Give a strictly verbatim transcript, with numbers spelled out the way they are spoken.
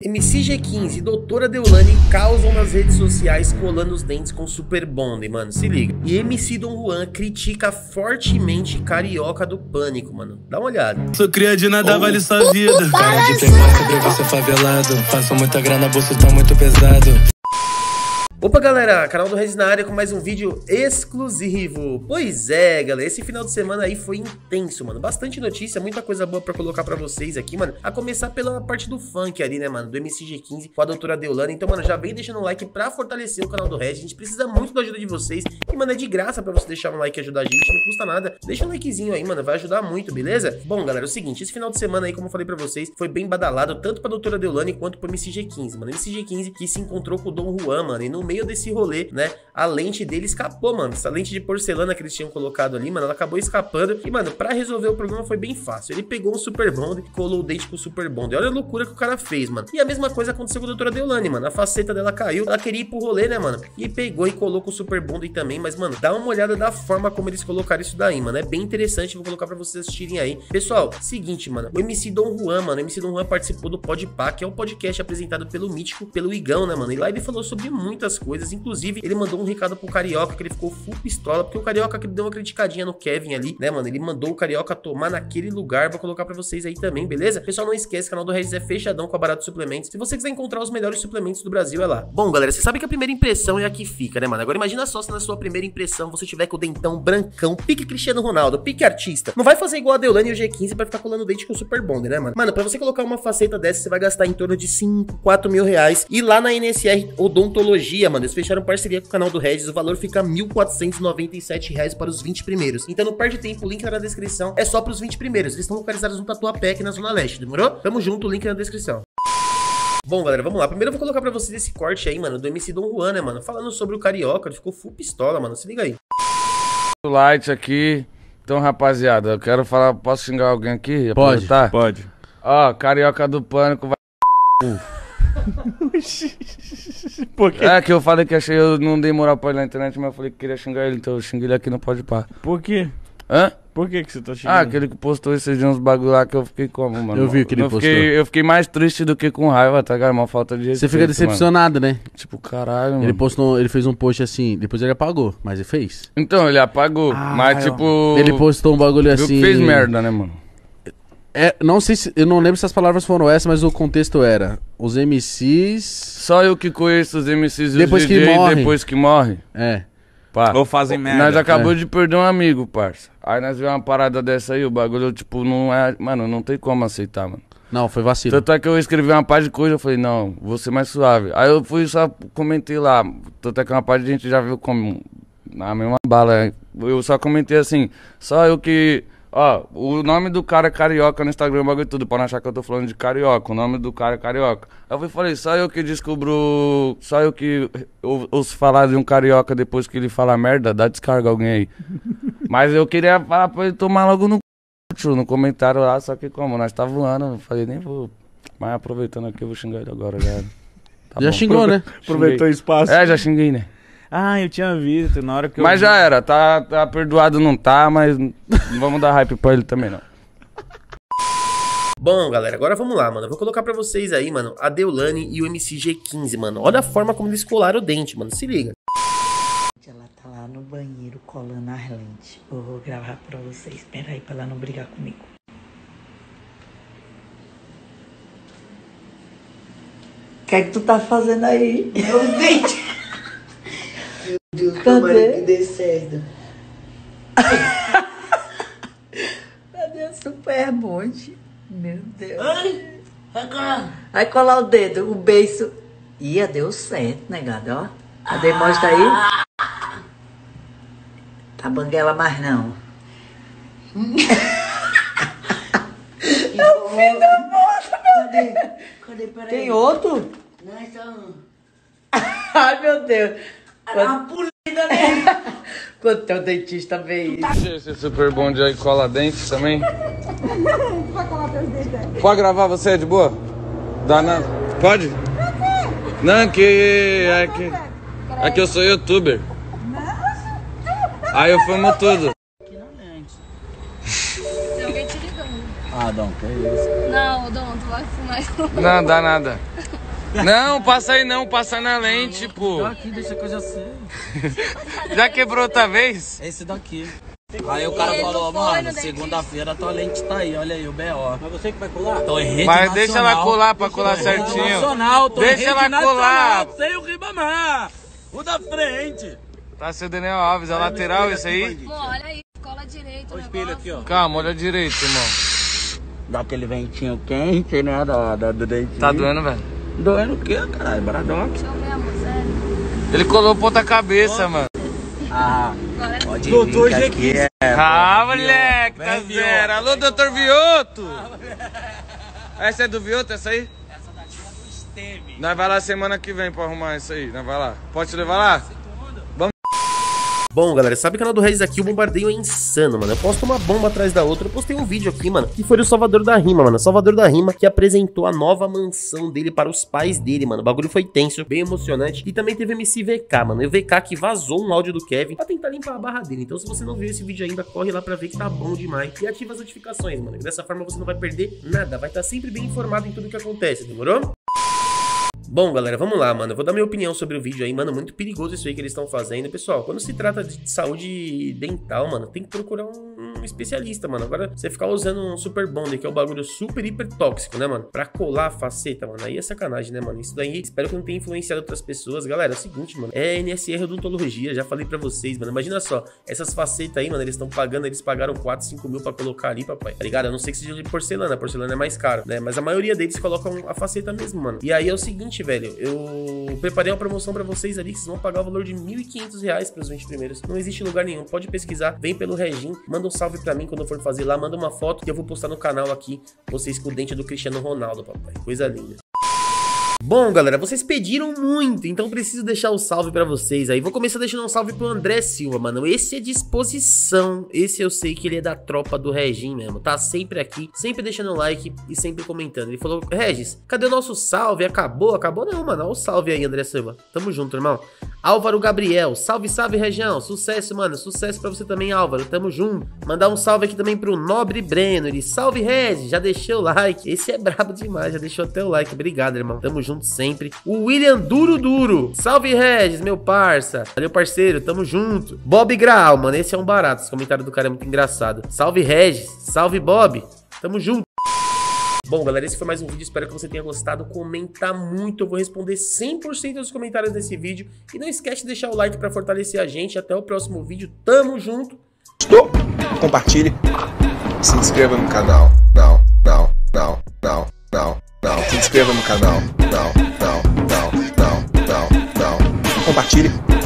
M C G quinze e Doutora Deolane causam nas redes sociais colando os dentes com Super Bonder, mano, se liga. E M C Don Juan critica fortemente Carioca do Pânico, mano, dá uma olhada. Sou cria de nada, oh. Vale sua vida. Para de ter graça, preguiça favelado. Faço muita grana, bolso tá muito pesado. Opa galera, Canal do Regis na área com mais um vídeo exclusivo. Pois é galera, esse final de semana aí foi intenso, mano. Bastante notícia, muita coisa boa pra colocar pra vocês aqui, mano. A começar pela parte do funk ali, né mano, do M C G quinze com a Doutora Deolane. Então mano, já vem deixando um like pra fortalecer o Canal do Regis. A gente precisa muito da ajuda de vocês. E mano, é de graça pra você deixar um like e ajudar a gente, não custa nada. Deixa um likezinho aí mano, vai ajudar muito, beleza? Bom galera, é o seguinte, esse final de semana aí, como eu falei pra vocês, foi bem badalado tanto pra Doutora Deolane quanto pro M C G quinze, mano. M C G quinze que se encontrou com o Don Juan, mano, e no meio desse rolê, né, a lente dele escapou, mano. Essa lente de porcelana que eles tinham colocado ali, mano, ela acabou escapando. E, mano, pra resolver o problema foi bem fácil. Ele pegou um Super Bonder e colou o dente com o Super Bonder. Olha a loucura que o cara fez, mano. E a mesma coisa aconteceu com a Doutora Deolane, mano. A faceta dela caiu, ela queria ir pro rolê, né, mano, e pegou e colou com o Super Bonder também. Mas, mano, dá uma olhada da forma como eles colocaram isso daí, mano. É bem interessante, vou colocar pra vocês assistirem aí. Pessoal, seguinte, mano, o M C Don Juan, mano, o M C Don Juan participou do Podpac, que é um podcast apresentado pelo Mítico, pelo Igão, né, mano. E lá ele falou sobre muitas coisas, inclusive ele mandou um recado pro Carioca que ele ficou full pistola, porque o Carioca deu uma criticadinha no Kevin ali, né mano, ele mandou o Carioca tomar naquele lugar, vou colocar pra vocês aí também, beleza? Pessoal, não esquece, Canal do Regis é fechadão com a Barato Suplementos, se você quiser encontrar os melhores suplementos do Brasil, é lá. Bom galera, você sabe que a primeira impressão é a que fica, né mano, agora imagina só se na sua primeira impressão você tiver com o dentão brancão, pique Cristiano Ronaldo, pique artista, não vai fazer igual a Deolane e o G quinze pra ficar colando o dente com o Super Bonder, né mano? Mano, pra você colocar uma faceta dessa, você vai gastar em torno de cinco, quatro mil reais, e lá na N S R odontologia, mano, eles fecharam parceria com o Canal do Regis. O valor fica mil quatrocentos e noventa e sete reais para os vinte primeiros. Então não perde tempo, o link tá na descrição. É só para os vinte primeiros. Eles estão localizados no Tatuapé, aqui na Zona Leste, demorou? Tamo junto, o link na descrição. Bom, galera, vamos lá. Primeiro eu vou colocar pra vocês esse corte aí, mano, do M C Don Juan, né, mano? Falando sobre o Carioca, ele ficou full pistola, mano. Se liga aí. O light aqui. Então, rapaziada, eu quero falar, posso xingar alguém aqui? Pode, aproveitar? Pode. Ó, Carioca do Pânico vai... Uh. Porque... É que eu falei que achei, eu não dei moral pra ele na internet, mas eu falei que queria xingar ele, então eu xinguei ele aqui no Podpar. Por quê? Hã? Por que que você tá xingando? Ah, aquele que postou esses dias uns bagulho lá que eu fiquei como, mano? Eu vi que ele eu postou. Fiquei, eu fiquei mais triste do que com raiva, tá, cara? Uma falta de respeito. Você fica decepcionado, mano, né? Tipo, caralho, mano. Ele postou, ele fez um post assim, depois ele apagou, mas ele fez. Então, ele apagou, ah, mas eu... tipo... Ele postou um bagulho assim... Ele fez merda, né, mano? É, não sei se, eu não lembro se as palavras foram essas, mas o contexto era os M Cs. Só eu que conheço os M Cs e depois os D Js que morre. Depois que morre. É. Pá, ou fazem merda. Nós acabamos é. de perder um amigo, parça. Aí nós vemos uma parada dessa aí, o bagulho, tipo, não é. Mano, não tem como aceitar, mano. Não, foi vacilo. Tanto é que eu escrevi uma parte de coisa, eu falei, não, vou ser mais suave. Aí eu fui só comentei lá. Tanto é que uma parte de gente já viu como. Na mesma bala. Eu só comentei assim, só eu que. Ó, o nome do cara é Carioca no Instagram, bagulho tudo, pra não achar que eu tô falando de Carioca. O nome do cara é Carioca. Aí eu falei, só eu que descubro... Só eu que ou, ouço falar de um Carioca depois que ele fala merda, dá descarga alguém aí. Mas eu queria falar pra ele tomar logo no c... no comentário lá, só que como, nós tá voando, eu falei, nem vou... Mas aproveitando aqui, eu vou xingar ele agora, já. Tá já bom. Xingou, né? Aproveitou o espaço. É, já xinguei, né? Ah, eu tinha visto, na hora que eu... Mas já era, tá, tá perdoado, não tá, mas não vamos dar hype pra ele também, não. Bom, galera, agora vamos lá, mano. Eu vou colocar pra vocês aí, mano, a Deolane e o M C G quinze, mano. Olha a forma como eles colaram o dente, mano, se liga. Ela tá lá no banheiro colando as lentes. Eu vou gravar pra vocês, espera aí pra ela não brigar comigo. O que é que tu tá fazendo aí? Meu dente... Meu Deus, tomara que dê certo. Cadê o Super Bonder? Meu Deus. Ai, vai colar. Vai colar o dedo, o beiço. Ih, deu certo, né, gado? Ó. Cadê? Mostra aí. Tá banguela mais não. Eu fiz a moça, meu Deus. Cadê? Cadê? Tem outro? Não, é só um. Ai, meu Deus. Era uma polida, né? Quando teu dentista veio. Esse Super Bonder aí cola dente também. Pode colar teus dentes. Pode gravar você, é de boa? Dá nada. Pode? Não, que... É que... É que eu sou youtuber. Aí eu fumo tudo. Tem alguém te ligando. Ah, Ah, Dom, que isso? Não, Dom, tu vai fumar. Não, dá nada. Não, passa aí não, passa na lente, pô. Aqui, deixa que eu já sei. Já quebrou outra vez? Esse daqui. Aí o cara falou, mano, segunda-feira tua lente tá aí, olha aí o B O. Mas você que vai colar? Tô em rede nacional. Mas deixa ela colar pra colar certinho. Deixa ela colar. Sem o Ribamar. O da frente. Tá seu Daniel Alves, a lateral esse aí? Pô, olha aí, cola direito. Olha o espelho aqui, ó. Calma, olha direito, irmão. Dá aquele ventinho quente, né, da, da, do dentinho. Tá doendo, velho? Doendo o quê, caralho? Baradox? Deixa eu ver, amor, sério. Ele colou ponta cabeça, mano. Ah, pode ir. Doutor G quinze. Ah, moleque, tá zero. Alô, doutor Vioto. Essa é do Vioto, essa aí? Essa daqui é do Esteve. Nós vai lá semana que vem pra arrumar isso aí. Nós vai lá. Pode te levar lá? Vamos. Bom, galera, sabe que o canal do Regis aqui, o bombardeio é insano, mano. Eu posto uma bomba atrás da outra. Eu postei um vídeo aqui, mano, que foi do Salvador da Rima, mano. Salvador da Rima, que apresentou a nova mansão dele para os pais dele, mano. O bagulho foi tenso, bem emocionante. E também teve o M C V K, mano. E o V K que vazou um áudio do Kevin pra tentar limpar a barra dele. Então, se você não viu esse vídeo ainda, corre lá pra ver que tá bom demais. E ativa as notificações, mano. E dessa forma você não vai perder nada. Vai estar sempre bem informado em tudo que acontece, demorou? Bom, galera, vamos lá, mano. Eu vou dar minha opinião sobre o vídeo aí, mano. Muito perigoso isso aí que eles estão fazendo. Pessoal, quando se trata de saúde dental, mano, tem que procurar um, um especialista, mano. Agora, você ficar usando um super bonder, que é um bagulho super, hiper tóxico, né, mano? Pra colar a faceta, mano. Aí é sacanagem, né, mano? Isso daí, espero que não tenha influenciado outras pessoas. Galera, é o seguinte, mano. É N S R odontologia, já falei pra vocês, mano. Imagina só, essas facetas aí, mano, eles estão pagando, eles pagaram quatro, cinco mil pra colocar ali, papai. Tá ligado? Eu não sei que seja de porcelana. A porcelana é mais cara, né? Mas a maioria deles colocam a faceta mesmo, mano. E aí é o seguinte, velho, eu preparei uma promoção pra vocês ali que vocês vão pagar o valor de mil e quinhentos reais pros vinte primeiros. Não existe lugar nenhum, pode pesquisar, vem pelo Regin, manda um salve pra mim quando eu for fazer lá, manda uma foto que eu vou postar no canal aqui, vocês com o dente do Cristiano Ronaldo, papai, coisa linda. Bom, galera, vocês pediram muito, então preciso deixar um salve pra vocês aí. Vou começar deixando um salve pro André Silva, mano. Esse é disposição, esse eu sei que ele é da tropa do Regin mesmo. Tá sempre aqui, sempre deixando um like e sempre comentando. Ele falou, Regis, cadê o nosso salve? Acabou? Acabou? Não, mano, olha o salve aí, André Silva. Tamo junto, irmão. Álvaro Gabriel, salve, salve, Região. Sucesso, mano, sucesso pra você também, Álvaro. Tamo junto. Mandar um salve aqui também pro Nobre Brenner. Salve, Regis, já deixei o like. Esse é brabo demais, já deixou até o like. Obrigado, irmão, tamo junto. Junto sempre. O William Duro Duro. Salve, Regis, meu parça. Valeu, parceiro. Tamo junto. Bob Graal, mano. Esse é um barato. Esse comentário do cara é muito engraçado. Salve, Regis. Salve, Bob. Tamo junto. Bom, galera, esse foi mais um vídeo, espero que você tenha gostado, comenta muito, eu vou responder cem por cento dos comentários desse vídeo, e não esquece de deixar o like pra fortalecer a gente, até o próximo vídeo, tamo junto. Gostou? Compartilhe, se inscreva no canal, não, não, não, não, não. Não, se inscreva no canal. Não, não, não, não, não, não. Compartilhe.